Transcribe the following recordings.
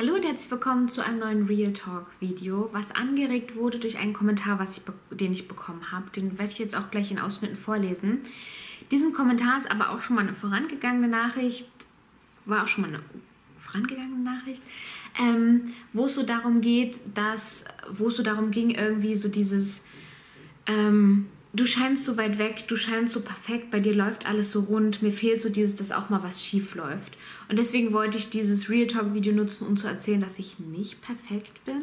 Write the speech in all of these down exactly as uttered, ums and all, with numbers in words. Hallo und herzlich willkommen zu einem neuen Real Talk Video, was angeregt wurde durch einen Kommentar, was ich, den ich bekommen habe. Den werde ich jetzt auch gleich in Ausschnitten vorlesen. Diesem Kommentar ist aber auch schon mal eine vorangegangene Nachricht, war auch schon mal eine vorangegangene Nachricht, ähm, wo es so darum geht, dass, wo es so darum ging, irgendwie so dieses, ähm, du scheinst so weit weg, du scheinst so perfekt, bei dir läuft alles so rund, mir fehlt so dieses, dass auch mal was schief läuft. Und deswegen wollte ich dieses Real Talk Video nutzen, um zu erzählen, dass ich nicht perfekt bin.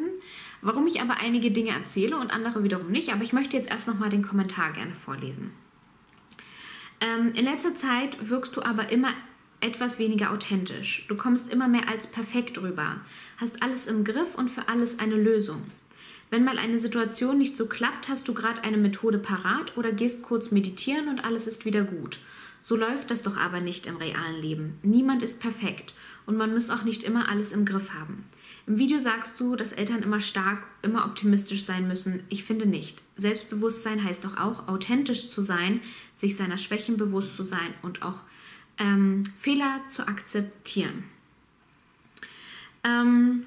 Warum ich aber einige Dinge erzähle und andere wiederum nicht. Aber ich möchte jetzt erst nochmal den Kommentar gerne vorlesen. Ähm, in letzter Zeit wirkst du aber immer etwas weniger authentisch. Du kommst immer mehr als perfekt rüber, hast alles im Griff und für alles eine Lösung. Wenn mal eine Situation nicht so klappt, hast du gerade eine Methode parat oder gehst kurz meditieren und alles ist wieder gut. So läuft das doch aber nicht im realen Leben. Niemand ist perfekt und man muss auch nicht immer alles im Griff haben. Im Video sagst du, dass Eltern immer stark, immer optimistisch sein müssen. Ich finde nicht. Selbstbewusstsein heißt doch auch, authentisch zu sein, sich seiner Schwächen bewusst zu sein und auch ähm, Fehler zu akzeptieren. Ähm...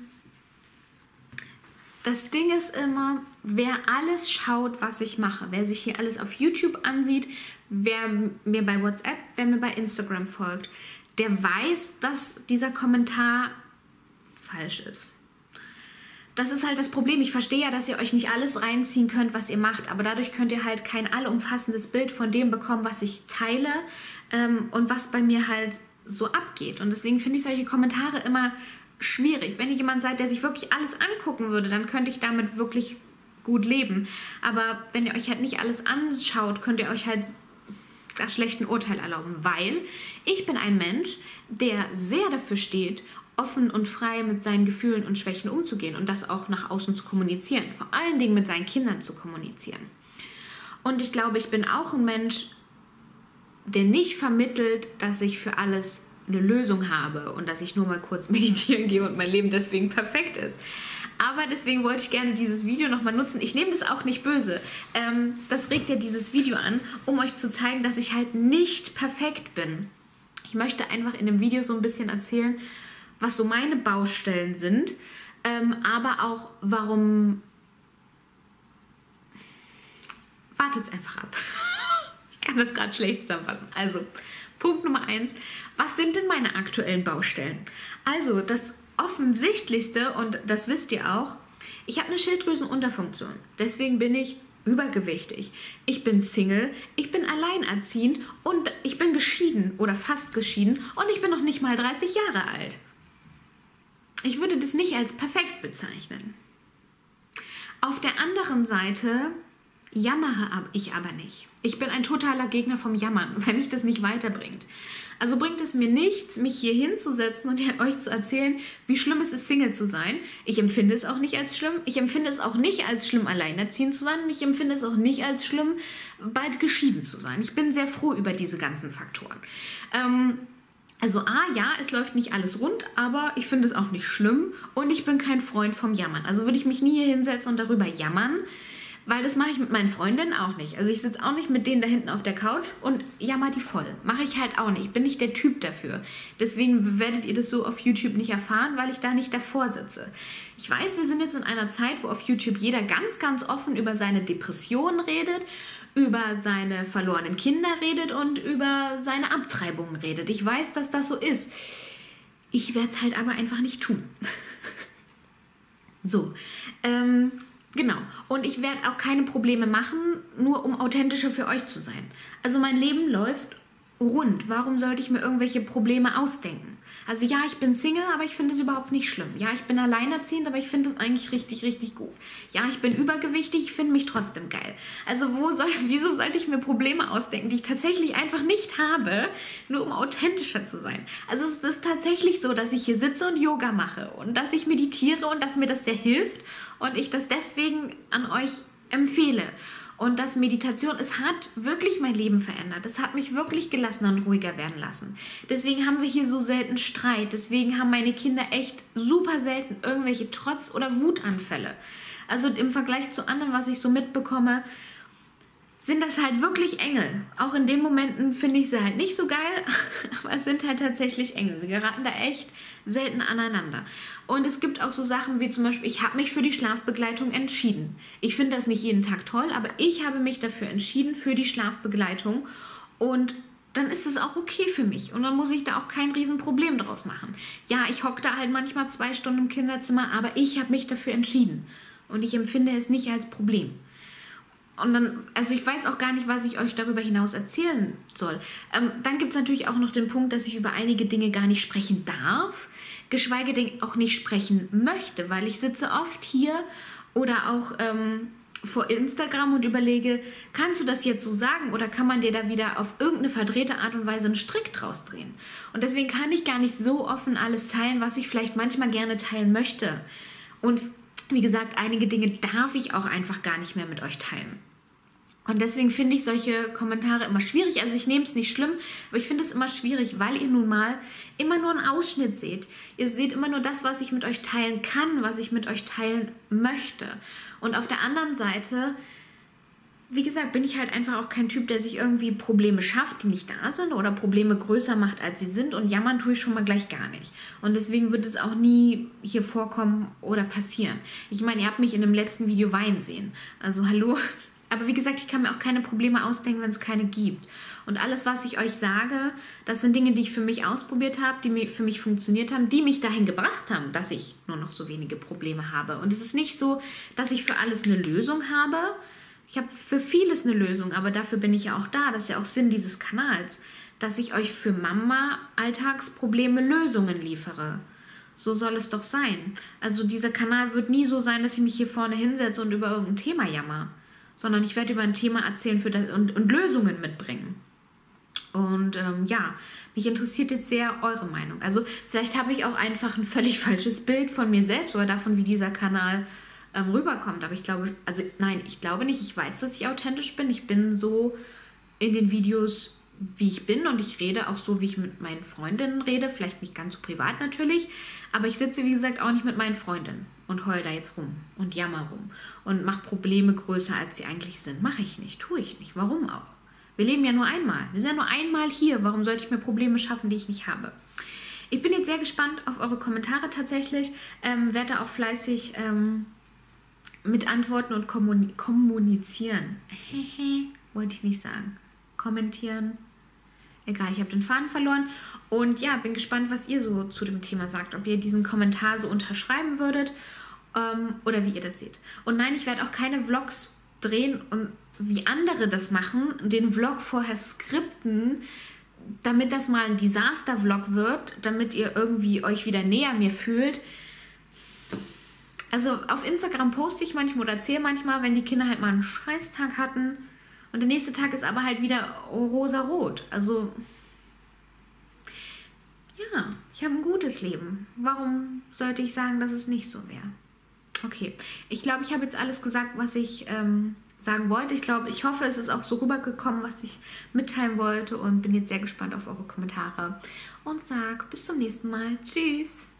Das Ding ist immer, wer alles schaut, was ich mache, wer sich hier alles auf YouTube ansieht, wer mir bei WhatsApp, wer mir bei Instagram folgt, der weiß, dass dieser Kommentar falsch ist. Das ist halt das Problem. Ich verstehe ja, dass ihr euch nicht alles reinziehen könnt, was ihr macht, aber dadurch könnt ihr halt kein allumfassendes Bild von dem bekommen, was ich teile ähm, und was bei mir halt so abgeht. Und deswegen finde ich solche Kommentare immer schwierig. Wenn ihr jemand seid, der sich wirklich alles angucken würde, dann könnte ich damit wirklich gut leben. Aber wenn ihr euch halt nicht alles anschaut, könnt ihr euch halt das schlechte Urteil erlauben, weil ich bin ein Mensch, der sehr dafür steht, offen und frei mit seinen Gefühlen und Schwächen umzugehen und das auch nach außen zu kommunizieren, vor allen Dingen mit seinen Kindern zu kommunizieren. Und ich glaube, ich bin auch ein Mensch, der nicht vermittelt, dass ich für alles eine Lösung habe und dass ich nur mal kurz meditieren gehe und mein Leben deswegen perfekt ist. Aber deswegen wollte ich gerne dieses Video nochmal nutzen. Ich nehme das auch nicht böse. Ähm, das regt ja dieses Video an, um euch zu zeigen, dass ich halt nicht perfekt bin. Ich möchte einfach in dem Video so ein bisschen erzählen, was so meine Baustellen sind, ähm, aber auch warum... Wartet's einfach ab. Ich kann das gerade schlecht zusammenfassen. Also... Punkt Nummer eins, was sind denn meine aktuellen Baustellen? Also das Offensichtlichste, und das wisst ihr auch, ich habe eine Schilddrüsenunterfunktion. Deswegen bin ich übergewichtig. Ich bin Single, ich bin alleinerziehend und ich bin geschieden oder fast geschieden und ich bin noch nicht mal dreißig Jahre alt. Ich würde das nicht als perfekt bezeichnen. Auf der anderen Seite... jammere ich aber nicht. Ich bin ein totaler Gegner vom Jammern, wenn mich das nicht weiterbringt. Also bringt es mir nichts, mich hier hinzusetzen und euch zu erzählen, wie schlimm es ist, Single zu sein. Ich empfinde es auch nicht als schlimm. Ich empfinde es auch nicht als schlimm, alleinerziehend zu sein. Und ich empfinde es auch nicht als schlimm, bald geschieden zu sein. Ich bin sehr froh über diese ganzen Faktoren. Ähm, also A, ja, es läuft nicht alles rund, aber ich finde es auch nicht schlimm. Und ich bin kein Freund vom Jammern. Also würde ich mich nie hier hinsetzen und darüber jammern. Weil das mache ich mit meinen Freundinnen auch nicht. Also ich sitze auch nicht mit denen da hinten auf der Couch und jammer die voll. Mache ich halt auch nicht. Ich bin nicht der Typ dafür. Deswegen werdet ihr das so auf YouTube nicht erfahren, weil ich da nicht davor sitze. Ich weiß, wir sind jetzt in einer Zeit, wo auf YouTube jeder ganz, ganz offen über seine Depressionen redet, über seine verlorenen Kinder redet und über seine Abtreibungen redet. Ich weiß, dass das so ist. Ich werde es halt aber einfach nicht tun. So, ähm... genau. Und ich werde auch keine Probleme machen, nur um authentischer für euch zu sein. Also mein Leben läuft rund. Warum sollte ich mir irgendwelche Probleme ausdenken? Also ja, ich bin Single, aber ich finde es überhaupt nicht schlimm. Ja, ich bin alleinerziehend, aber ich finde es eigentlich richtig, richtig gut. Ja, ich bin übergewichtig, ich finde mich trotzdem geil. Also wo soll, wieso sollte ich mir Probleme ausdenken, die ich tatsächlich einfach nicht habe, nur um authentischer zu sein? Also es ist tatsächlich so, dass ich hier sitze und Yoga mache und dass ich meditiere und dass mir das sehr hilft und ich das deswegen an euch empfehle. Und das Meditation, es hat wirklich mein Leben verändert. Es hat mich wirklich gelassener und ruhiger werden lassen. Deswegen haben wir hier so selten Streit. Deswegen haben meine Kinder echt super selten irgendwelche Trotz- oder Wutanfälle. Also im Vergleich zu anderen, was ich so mitbekomme, sind das halt wirklich Engel. Auch in den Momenten finde ich sie halt nicht so geil, aber es sind halt tatsächlich Engel. Wir geraten da echt selten aneinander. Und es gibt auch so Sachen wie zum Beispiel, ich habe mich für die Schlafbegleitung entschieden. Ich finde das nicht jeden Tag toll, aber ich habe mich dafür entschieden, für die Schlafbegleitung. Und dann ist es auch okay für mich. Und dann muss ich da auch kein Riesenproblem draus machen. Ja, ich hocke da halt manchmal zwei Stunden im Kinderzimmer, aber ich habe mich dafür entschieden. Und ich empfinde es nicht als Problem. Und dann, also ich weiß auch gar nicht, was ich euch darüber hinaus erzählen soll. Ähm, dann gibt es natürlich auch noch den Punkt, dass ich über einige Dinge gar nicht sprechen darf, geschweige denn auch nicht sprechen möchte, weil ich sitze oft hier oder auch ähm, vor Instagram und überlege, kannst du das jetzt so sagen oder kann man dir da wieder auf irgendeine verdrehte Art und Weise einen Strick draus drehen? Und deswegen kann ich gar nicht so offen alles teilen, was ich vielleicht manchmal gerne teilen möchte. Und wie gesagt, einige Dinge darf ich auch einfach gar nicht mehr mit euch teilen. Und deswegen finde ich solche Kommentare immer schwierig. Also ich nehme es nicht schlimm, aber ich finde es immer schwierig, weil ihr nun mal immer nur einen Ausschnitt seht. Ihr seht immer nur das, was ich mit euch teilen kann, was ich mit euch teilen möchte. Und auf der anderen Seite, wie gesagt, bin ich halt einfach auch kein Typ, der sich irgendwie Probleme schafft, die nicht da sind oder Probleme größer macht, als sie sind. Und jammern tue ich schon mal gleich gar nicht. Und deswegen wird es auch nie hier vorkommen oder passieren. Ich meine, ihr habt mich in dem letzten Video weinen sehen. Also hallo. Aber wie gesagt, ich kann mir auch keine Probleme ausdenken, wenn es keine gibt. Und alles, was ich euch sage, das sind Dinge, die ich für mich ausprobiert habe, die für mich funktioniert haben, die mich dahin gebracht haben, dass ich nur noch so wenige Probleme habe. Und es ist nicht so, dass ich für alles eine Lösung habe. Ich habe für vieles eine Lösung, aber dafür bin ich ja auch da. Das ist ja auch Sinn dieses Kanals, dass ich euch für Mama-Alltagsprobleme Lösungen liefere. So soll es doch sein. Also dieser Kanal wird nie so sein, dass ich mich hier vorne hinsetze und über irgendein Thema jammer, sondern ich werde über ein Thema erzählen für das und, und Lösungen mitbringen. Und ähm, ja, mich interessiert jetzt sehr eure Meinung. Also vielleicht habe ich auch einfach ein völlig falsches Bild von mir selbst oder davon, wie dieser Kanal ähm, rüberkommt. Aber ich glaube, also nein, ich glaube nicht. Ich weiß, dass ich authentisch bin. Ich bin so in den Videos, wie ich bin, und ich rede auch so, wie ich mit meinen Freundinnen rede. Vielleicht nicht ganz so privat natürlich, aber ich sitze, wie gesagt, auch nicht mit meinen Freundinnen und heul da jetzt rum und jammer rum und mache Probleme größer, als sie eigentlich sind. Mache ich nicht, tue ich nicht. Warum auch? Wir leben ja nur einmal. Wir sind ja nur einmal hier. Warum sollte ich mir Probleme schaffen, die ich nicht habe? Ich bin jetzt sehr gespannt auf eure Kommentare tatsächlich. Ähm, werde da auch fleißig ähm, mit antworten und kommuni- kommunizieren. Wollte ich nicht sagen. Kommentieren. Egal, ich habe den Faden verloren. Und ja, bin gespannt, was ihr so zu dem Thema sagt. Ob ihr diesen Kommentar so unterschreiben würdet ähm, oder wie ihr das seht. Und nein, ich werde auch keine Vlogs drehen und wie andere das machen, den Vlog vorher skripten, damit das mal ein Desaster-Vlog wird, damit ihr irgendwie euch wieder näher mir fühlt. Also auf Instagram poste ich manchmal oder erzähle manchmal, wenn die Kinder halt mal einen Scheißtag hatten. Und der nächste Tag ist aber halt wieder rosarot. Also, ja, ich habe ein gutes Leben. Warum sollte ich sagen, dass es nicht so wäre? Okay, ich glaube, ich habe jetzt alles gesagt, was ich ähm, sagen wollte. Ich glaube, ich hoffe, es ist auch so rübergekommen, was ich mitteilen wollte. Und bin jetzt sehr gespannt auf eure Kommentare. Und sag bis zum nächsten Mal. Tschüss!